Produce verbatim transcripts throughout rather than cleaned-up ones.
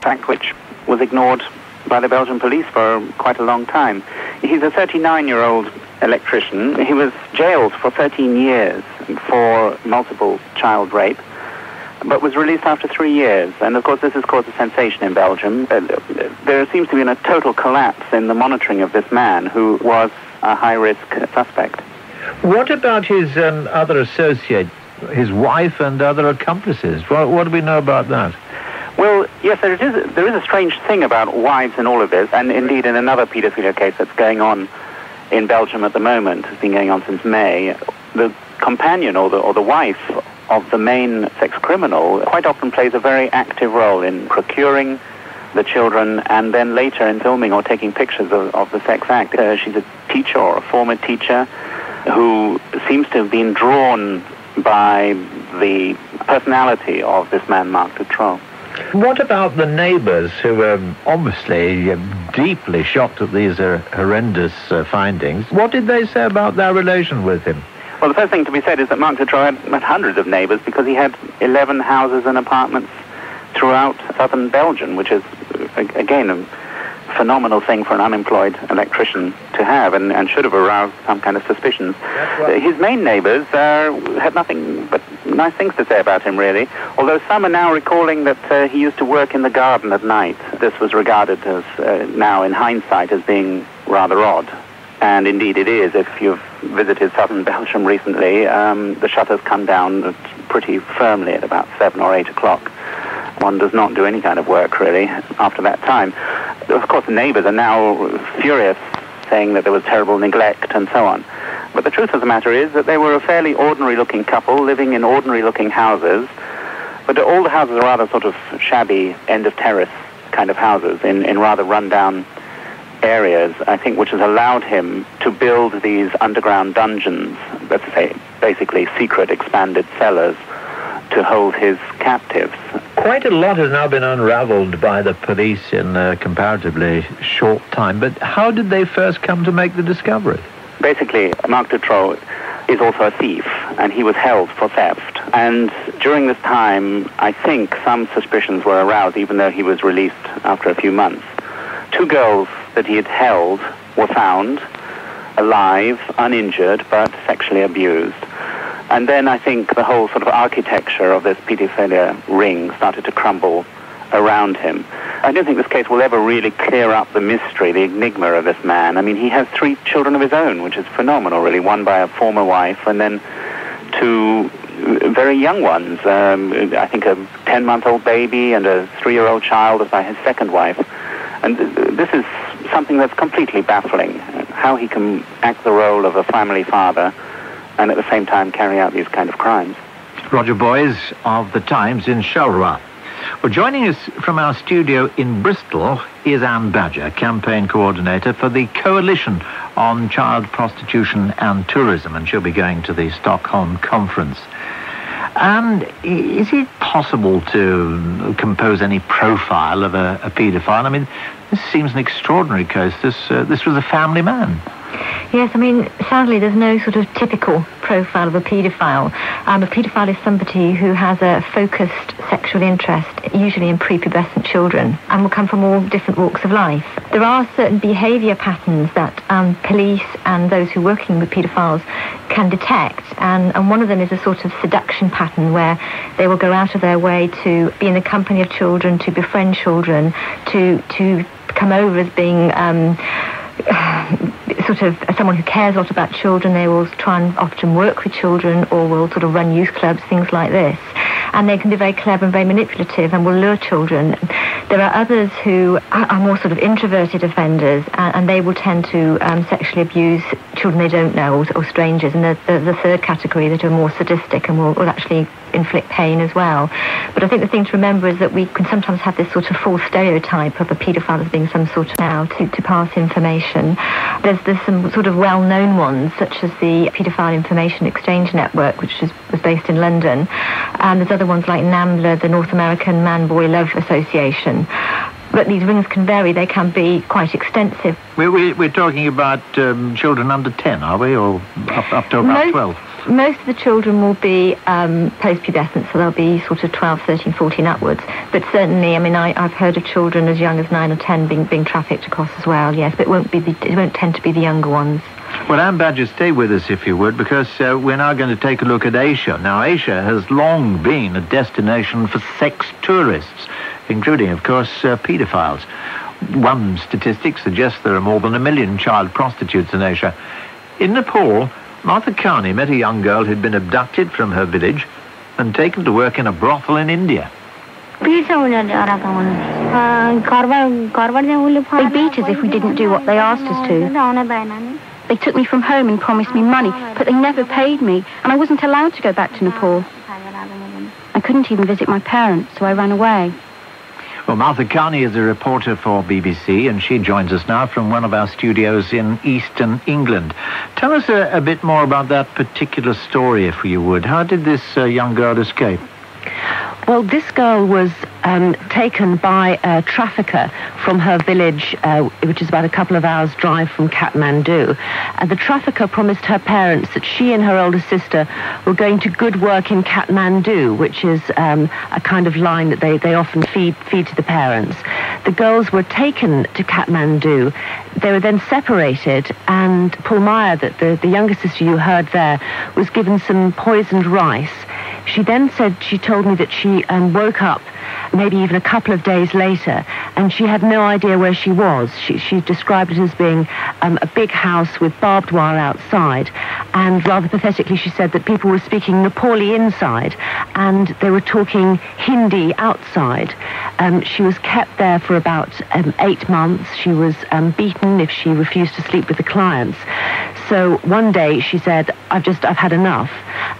fact which was ignored by the Belgian police for quite a long time. He's a thirty-nine-year-old electrician. He was jailed for thirteen years for multiple child rape, but was released after three years. And, of course, this has caused a sensation in Belgium. There seems to be a total collapse in the monitoring of this man, who was a high-risk suspect. What about his um, other associate, his wife and other accomplices? What, what do we know about that? Well, yes, there is, there is a strange thing about wives in all of this, and indeed in another paedophilia case that's going on in Belgium at the moment, has been going on since May, the companion or the, or the wife of the main sex criminal quite often plays a very active role in procuring the children and then later in filming or taking pictures of, of the sex act. Uh, she's a teacher or a former teacher who seems to have been drawn by the personality of this man, Marc Dutroux. What about the neighbours who were obviously deeply shocked at these uh, horrendous uh, findings? What did they say about their relation with him? Well, the first thing to be said is that Marc Dutroux had, had hundreds of neighbours because he had eleven houses and apartments throughout southern Belgium, which is, again, a phenomenal thing for an unemployed electrician to have and, and should have aroused some kind of suspicions. Right. His main neighbours uh, had nothing but nice things to say about him, really, although some are now recalling that uh, he used to work in the garden at night. This was regarded as, uh, now in hindsight, as being rather odd. And indeed it is. If you've visited southern Belgium recently, um, the shutters come down pretty firmly at about seven or eight o'clock. One does not do any kind of work, really, after that time. Of course, the neighbours are now furious, saying that there was terrible neglect and so on. But the truth of the matter is that they were a fairly ordinary-looking couple living in ordinary-looking houses, but all the houses are rather sort of shabby, end-of-terrace kind of houses in, in rather run-down areas, I think, which has allowed him to build these underground dungeons, let's say, basically secret expanded cellars, to hold his captives. Quite a lot has now been unravelled by the police in a comparatively short time, but how did they first come to make the discovery? Basically, Marc Dutroux is also a thief, and he was held for theft. And during this time, I think some suspicions were aroused, even though he was released after a few months. Two girls that he had held were found alive, uninjured, but sexually abused. And then I think the whole sort of architecture of this paedophilia ring started to crumble around him. I don't think this case will ever really clear up the mystery, the enigma of this man. I mean, he has three children of his own, which is phenomenal, really. One by a former wife, and then two very young ones. Um, I think a ten-month-old baby and a three-year-old child by his second wife. And this is something that's completely baffling, how he can act the role of a family father and at the same time carry out these kind of crimes. Roger Boys of The Times in Charleroi. Well, joining us from our studio in Bristol is Anne Badger, campaign coordinator for the Coalition on Child Prostitution and Tourism, and she'll be going to the Stockholm conference. And is it possible to compose any profile of a, a paedophile? I mean, this seems an extraordinary case. This, uh, this was a family man. Yes, I mean, sadly, there's no sort of typical profile of a paedophile. Um, a paedophile is somebody who has a focused sexual interest, usually in prepubescent children, and will come from all different walks of life. There are certain behaviour patterns that um, police and those who are working with paedophiles can detect, and, and one of them is a sort of seduction pattern where they will go out of their way to be in the company of children, to befriend children, to, to come over as being... Um, sort of someone who cares a lot about children. They will try and often work with children or will sort of run youth clubs, things like this. And they can be very clever and very manipulative and will lure children. There are others who are more sort of introverted offenders, and they will tend to um, sexually abuse children they don't know or, or strangers. And the, the, the third category that are more sadistic and will, will actually inflict pain as well. But I think the thing to remember is that we can sometimes have this sort of false stereotype of a paedophile as being some sort of now to, to pass information. There's, there's some sort of well-known ones, such as the Paedophile Information Exchange Network, which is, was based in London. And there's other ones like NAMBLA, the North American Man-Boy-Love Association. But these rings can vary. They can be quite extensive. We're, we're talking about um, children under ten, are we, or up, up to about most, twelve? most of the children will be um, post-pubescent, so they'll be sort of twelve, thirteen, fourteen upwards. But certainly, I mean, I, I've heard of children as young as nine or ten being, being trafficked across as well, yes, but it won't, be the, it won't tend to be the younger ones. Well, Anne Badger, stay with us, if you would, because uh, we're now going to take a look at Asia. Now, Asia has long been a destination for sex tourists, including, of course, uh, paedophiles. One statistic suggests there are more than a million child prostitutes in Asia. In Nepal, Martha Kearney met a young girl who'd been abducted from her village and taken to work in a brothel in India. They beat us if we didn't do what they asked us to. They took me from home and promised me money, but they never paid me, and I wasn't allowed to go back to Nepal. I couldn't even visit my parents, so I ran away. Well, Martha Kearney is a reporter for B B C, and she joins us now from one of our studios in eastern England. Tell us a, a bit more about that particular story, if you would. How did this uh, young girl escape? Well, this girl was um, taken by a trafficker from her village, uh, which is about a couple of hours' drive from Kathmandu. And the trafficker promised her parents that she and her older sister were going to good work in Kathmandu, which is um, a kind of line that they, they often feed, feed to the parents. The girls were taken to Kathmandu. They were then separated, and Pulmaya, the, the, the younger sister you heard there, was given some poisoned rice. She then said, she told me that she um, woke up maybe even a couple of days later, and she had no idea where she was. She, she described it as being um, a big house with barbed wire outside, and rather pathetically she said that people were speaking Nepali inside and they were talking Hindi outside. Um, she was kept there for about um, eight months. She was um, beaten if she refused to sleep with the clients. So one day she said, I've just, I've had enough,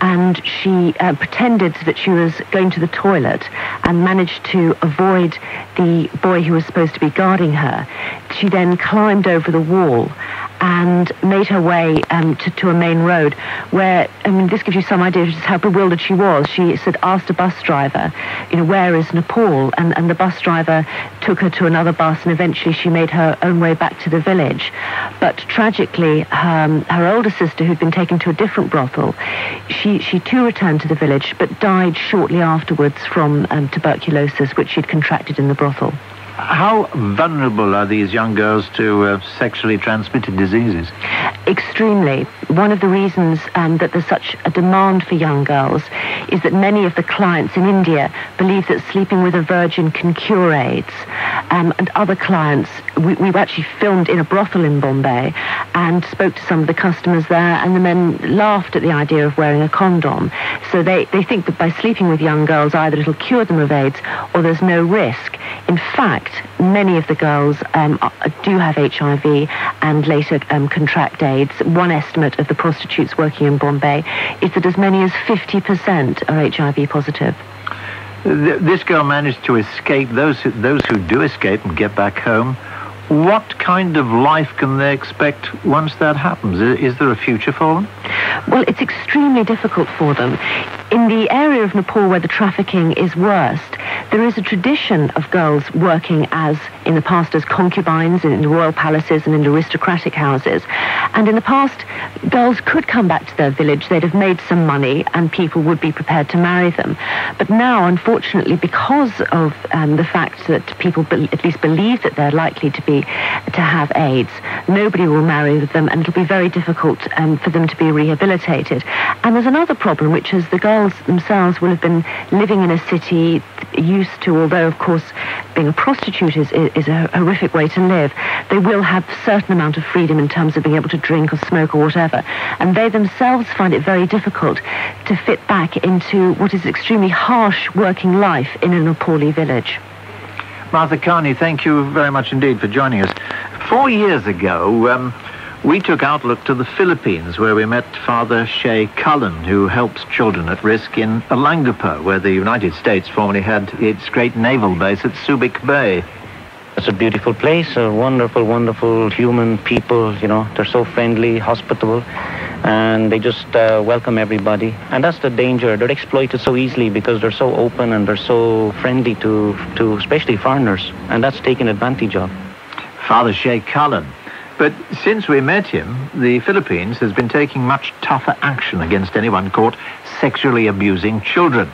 and she uh, pretended that she was going to the toilet and managed to avoid the boy who was supposed to be guarding her. She then climbed over the wall and made her way um, to, to a main road where, I mean, this gives you some idea of just how bewildered she was. She said, asked a bus driver, you know, where is Nepal? And, and the bus driver took her to another bus, and eventually she made her own way back to the village. But tragically, her, her older sister, who'd been taken to a different brothel, she, she too returned to the village, but died shortly afterwards from um, tuberculosis, which she'd contracted in the brothel. How vulnerable are these young girls to uh, sexually transmitted diseases? Extremely. One of the reasons um, that there's such a demand for young girls is that many of the clients in India believe that sleeping with a virgin can cure AIDS. Um, and other clients, we, we actually filmed in a brothel in Bombay and spoke to some of the customers there, and the men laughed at the idea of wearing a condom. So they, they think that by sleeping with young girls, either it'll cure them of AIDS or there's no risk. In fact, many of the girls um, do have H I V and later um, contract AIDS. One estimate of the prostitutes working in Bombay is that as many as fifty percent are H I V positive. This girl managed to escape. Those who, those who do escape and get back home, what kind of life can they expect once that happens? Is there a future for them? Well, it's extremely difficult for them. In the area of Nepal where the trafficking is worst, there is a tradition of girls working as, in the past, as concubines in the royal palaces and in aristocratic houses. And in the past, girls could come back to their village, they'd have made some money, and people would be prepared to marry them. But now, unfortunately, because of um, the fact that people be- at least believe that they're likely to be to have AIDS, nobody will marry them, and it'll be very difficult um, for them to be rehabilitated. And there's another problem, which is the girls themselves will have been living in a city, used to, although of course being a prostitute is, is a horrific way to live, they will have a certain amount of freedom in terms of being able to drink or smoke or whatever, and they themselves find it very difficult to fit back into what is extremely harsh working life in a Nepali village. Martha Kearney, thank you very much indeed for joining us. Four years ago, um, we took Outlook to the Philippines, where we met Father Shay Cullen, who helps children at risk in Olangapo, where the United States formerly had its great naval base at Subic Bay. It's a beautiful place, a wonderful, wonderful human people, you know. They're so friendly, hospitable, and they just uh, welcome everybody. And that's the danger. They're exploited so easily because they're so open and they're so friendly to, to especially foreigners, and that's taken advantage of. Father Shay Cullen. But since we met him, the Philippines has been taking much tougher action against anyone caught sexually abusing children.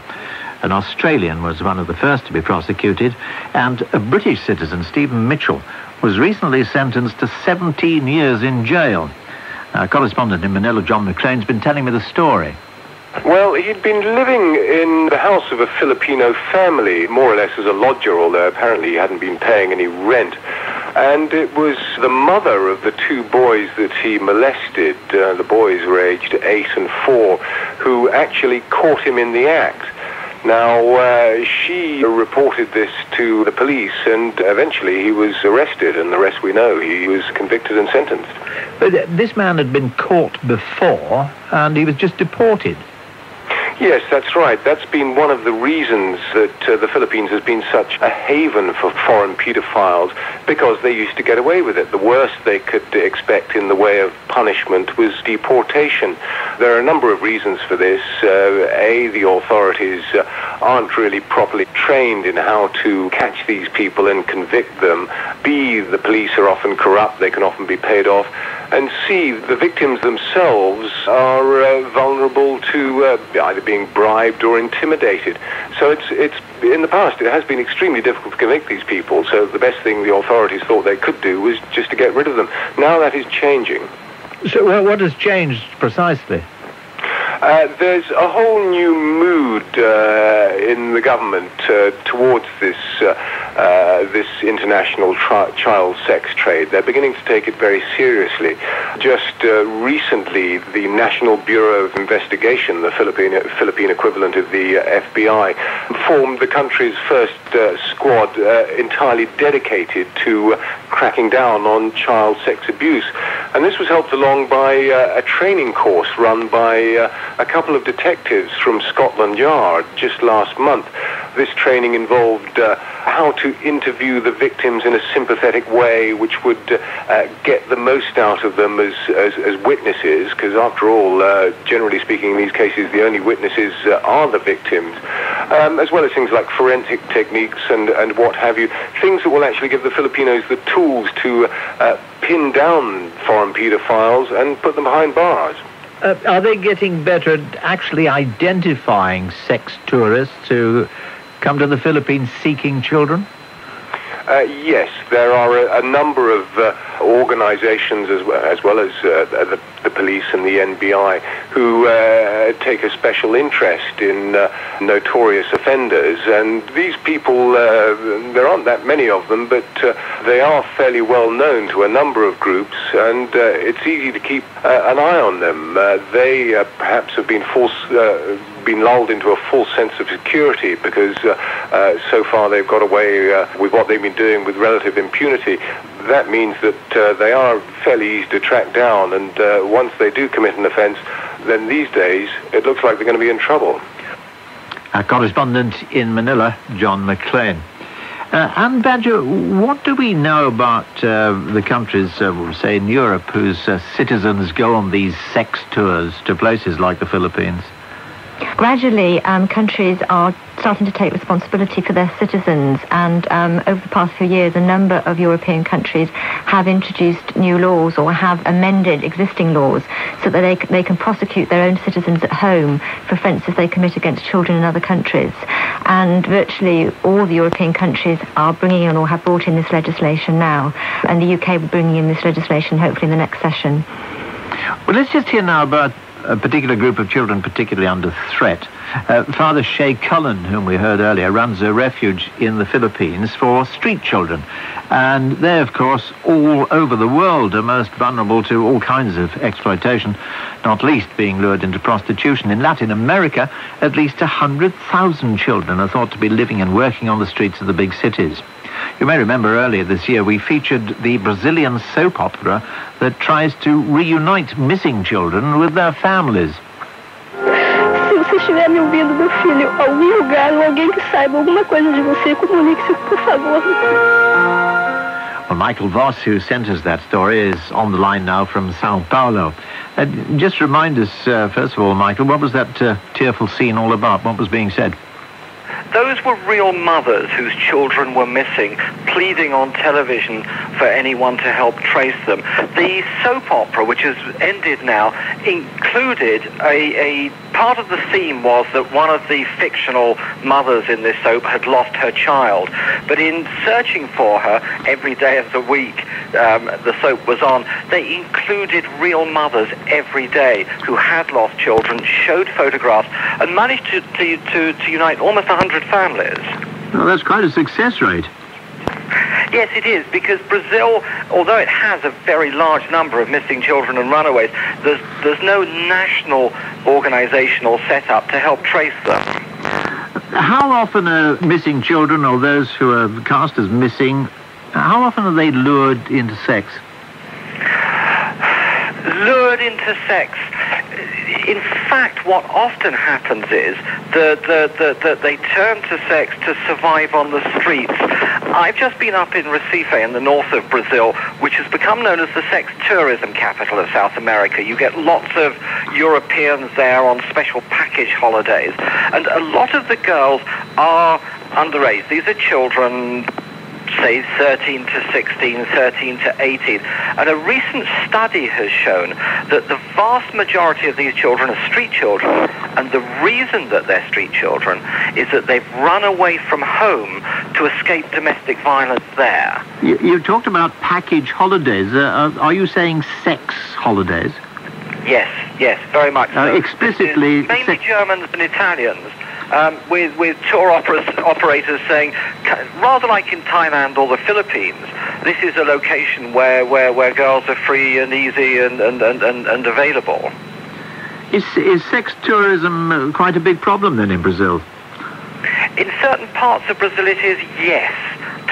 An Australian was one of the first to be prosecuted, and a British citizen, Stephen Mitchell, was recently sentenced to seventeen years in jail. Our correspondent in Manila, John McLean, has been telling me the story. Well, he'd been living in the house of a Filipino family, more or less as a lodger, although apparently he hadn't been paying any rent. And it was the mother of the two boys that he molested, uh, the boys were aged eight and four, who actually caught him in the act. Now, uh, she reported this to the police, and eventually he was arrested, and the rest we know. He was convicted and sentenced. But uh, this man had been caught before, and he was just deported. Yes, that's right. That's been one of the reasons that uh, the Philippines has been such a haven for foreign paedophiles, because they used to get away with it. The worst they could expect in the way of punishment was deportation. There are a number of reasons for this. Uh, A, the authorities uh, aren't really properly trained in how to catch these people and convict them. B, the police are often corrupt. They can often be paid off. And C, the victims themselves are uh, vulnerable to uh, either being bribed or intimidated. So it's, it's, in the past, it has been extremely difficult to convict these people. So the best thing the authorities thought they could do was just to get rid of them. Now that is changing. So well, what has changed precisely? Uh, there's a whole new mood uh, in the government uh, towards this uh, uh, this international tri child sex trade. They're beginning to take it very seriously. Just uh, recently, the National Bureau of Investigation, the Philippine, Philippine equivalent of the uh, F B I, formed the country's first uh, squad uh, entirely dedicated to uh, cracking down on child sex abuse. And this was helped along by uh, a training course run by uh, a couple of detectives from Scotland Yard just last month. This training involved uh, how to interview the victims in a sympathetic way, which would uh, uh, get the most out of them as, as, as witnesses, because after all, uh, generally speaking in these cases, the only witnesses uh, are the victims, um, as well as things like forensic techniques and, and what have you, things that will actually give the Filipinos the tools to uh, pin down foreign paedophiles and put them behind bars. Uh, are they getting better at actually identifying sex tourists who come to the Philippines seeking children? Uh, yes, there are a, a number of uh, organizations as well as, well as uh, the, the police and the N B I who uh, take a special interest in uh, notorious offenders. And these people, uh, there aren't that many of them, but uh, they are fairly well known to a number of groups, and uh, it's easy to keep uh, an eye on them. Uh, they uh, perhaps have been false... Uh, been lulled into a false sense of security because uh, uh, so far they've got away uh, with what they've been doing with relative impunity. That means that uh, they are fairly easy to track down, and uh, once they do commit an offence, then these days it looks like they're going to be in trouble. Our correspondent in Manila, John McLean. Uh, Anne Badger, what do we know about uh, the countries, uh, say in Europe, whose uh, citizens go on these sex tours to places like the Philippines? Gradually, um, countries are starting to take responsibility for their citizens, and um, over the past few years, a number of European countries have introduced new laws or have amended existing laws so that they, they can prosecute their own citizens at home for offences they commit against children in other countries. And virtually all the European countries are bringing in or have brought in this legislation now, and the U K will be bringing in this legislation hopefully in the next session. Well, let's just hear now about a particular group of children particularly under threat. Uh, Father Shay Cullen, whom we heard earlier, runs a refuge in the Philippines for street children. And they, of course, all over the world are most vulnerable to all kinds of exploitation, not least being lured into prostitution. In Latin America, at least one hundred thousand children are thought to be living and working on the streets of the big cities. You may remember earlier this year we featured the Brazilian soap opera that tries to reunite missing children with their families. Se estiver me ouvindo, meu filho, algum lugar ou alguém que saiba alguma coisa de você, comunique-se, por favor. Well, Michael Voss, who sent us that story, is on the line now from Sao Paulo. Uh, just remind us, uh, first of all, Michael, what was that uh, tearful scene all about? What was being said? Those were real mothers whose children were missing, pleading on television for anyone to help trace them. The soap opera, which has ended now, included a, a part of the theme was that one of the fictional mothers in this soap had lost her child. But in searching for her every day of the week um, the soap was on, they included real mothers every day who had lost children, showed photographs, and managed to, to, to, to unite almost one hundred families. Well, that's quite a success rate. Yes, it is, because Brazil, although it has a very large number of missing children and runaways, there's, there's no national organizational setup to help trace them. How often are missing children, or those who are cast as missing, how often are they lured into sex? Lured into sex. In fact, what often happens is that the, the, the, they turn to sex to survive on the streets. I've just been up in Recife in the north of Brazil, which has become known as the sex tourism capital of South America. You get lots of Europeans there on special package holidays. And a lot of the girls are underage. These are children, say, thirteen to sixteen, thirteen to eighteen. And a recent study has shown that the vast majority of these children are street children. And the reason that they're street children is that they've run away from home to escape domestic violence there. You, you talked about package holidays. Uh, are you saying sex holidays? Yes, yes, very much so. Uh, explicitly... Mainly Germans and Italians. Um, with, with tour operas, operators saying, rather like in Thailand or the Philippines, this is a location where, where, where girls are free and easy and, and, and, and, and available. Is, is sex tourism quite a big problem then in Brazil? In certain parts of Brazil it is, yes.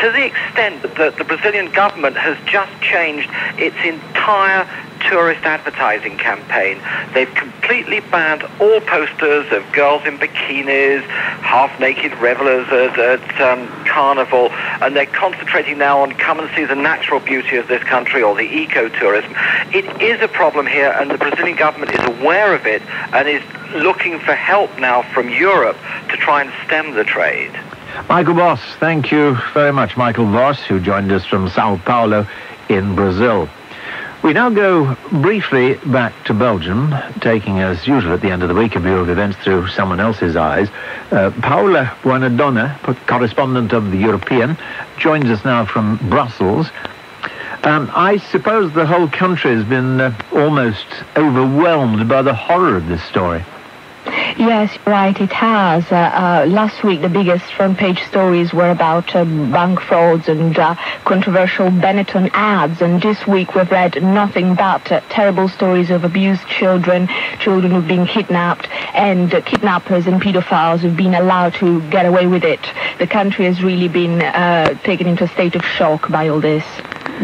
To the extent that the Brazilian government has just changed its entire tourist advertising campaign. They've completely banned all posters of girls in bikinis, half-naked revelers at, at um, Carnival, and they're concentrating now on come and see the natural beauty of this country, or the eco-tourism. It is a problem here, and the Brazilian government is aware of it and is looking for help now from Europe to try and stem the trade. Michael Voss, thank you very much. Michael Voss, who joined us from Sao Paulo in Brazil. We now go briefly back to Belgium, taking, as usual at the end of the week, a view of events through someone else's eyes. Uh, Paola Buonadonna, correspondent of The European, joins us now from Brussels. Um, I suppose the whole country has been uh, almost overwhelmed by the horror of this story. Yes, right, it has. Uh, uh, last week, the biggest front-page stories were about uh, bank frauds and uh, controversial Benetton ads, and this week we've read nothing but uh, terrible stories of abused children, children who've been kidnapped, and uh, kidnappers and paedophiles who've been allowed to get away with it. The country has really been uh, taken into a state of shock by all this.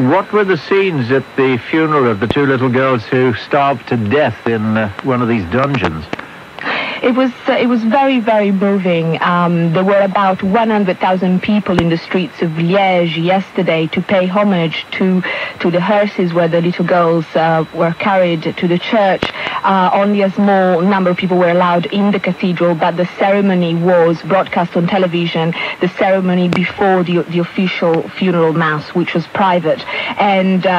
What were the scenes at the funeral of the two little girls who starved to death in uh, one of these dungeons? It was uh, it was very, very moving. Um, there were about one hundred thousand people in the streets of Liège yesterday to pay homage to to the hearses where the little girls uh, were carried to the church. Uh, only a small number of people were allowed in the cathedral, but the ceremony was broadcast on television, the ceremony before the, the official funeral mass, which was private. And uh,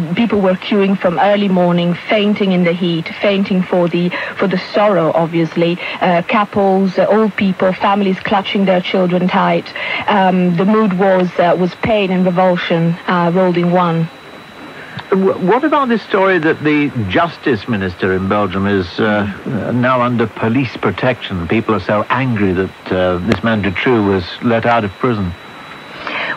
uh, people were queuing from early morning, fainting in the heat, fainting for the, for the sorrow, obviously. Uh, couples, uh, old people, families clutching their children tight. Um, the mood was uh, was pain and revulsion uh, rolled in one. What about this story that the justice minister in Belgium is uh, now under police protection? People are so angry that uh, this man Dutroux was let out of prison.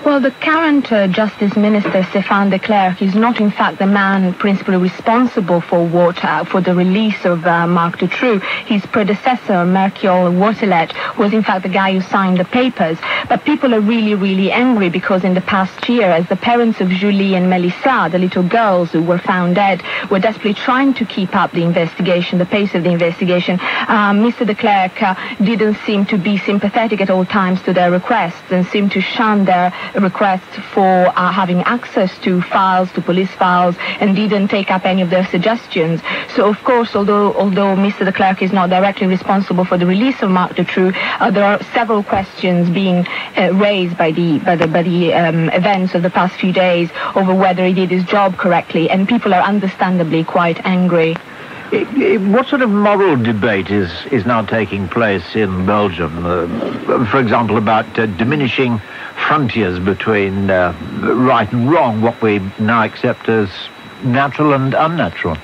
Well, the current uh, Justice Minister, Stéphane De Clerck, is not in fact the man principally responsible for what, uh, for the release of uh, Marc Dutroux. His predecessor, Michel Watelet, was in fact the guy who signed the papers. But people are really, really angry because in the past year, as the parents of Julie and Melissa, the little girls who were found dead, were desperately trying to keep up the investigation, the pace of the investigation, uh, Mister De Clerck uh, didn't seem to be sympathetic at all times to their requests and seemed to shun their request for uh, having access to files, to police files, and didn't take up any of their suggestions. So, of course, although although Mister De Clerck is not directly responsible for the release of Marc Dutroux, uh, there are several questions being uh, raised by the by the, by the um, events of the past few days over whether he did his job correctly, and people are understandably quite angry. It, it, what sort of moral debate is, is now taking place in Belgium? Uh, for example, about uh, diminishing frontiers between uh, right and wrong, what we now accept as natural and unnatural.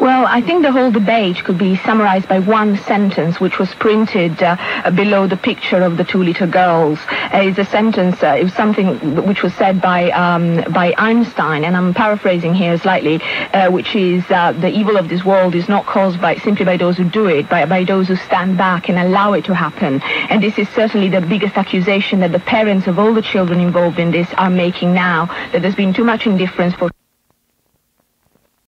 Well, I think the whole debate could be summarized by one sentence which was printed uh, below the picture of the two little girls. Uh, it's a sentence, uh, it was something which was said by um, by Einstein, and I'm paraphrasing here slightly, uh, which is uh, the evil of this world is not caused by simply by those who do it, by, by those who stand back and allow it to happen. And this is certainly the biggest accusation that the parents of all the children involved in this are making now, that there's been too much indifference for...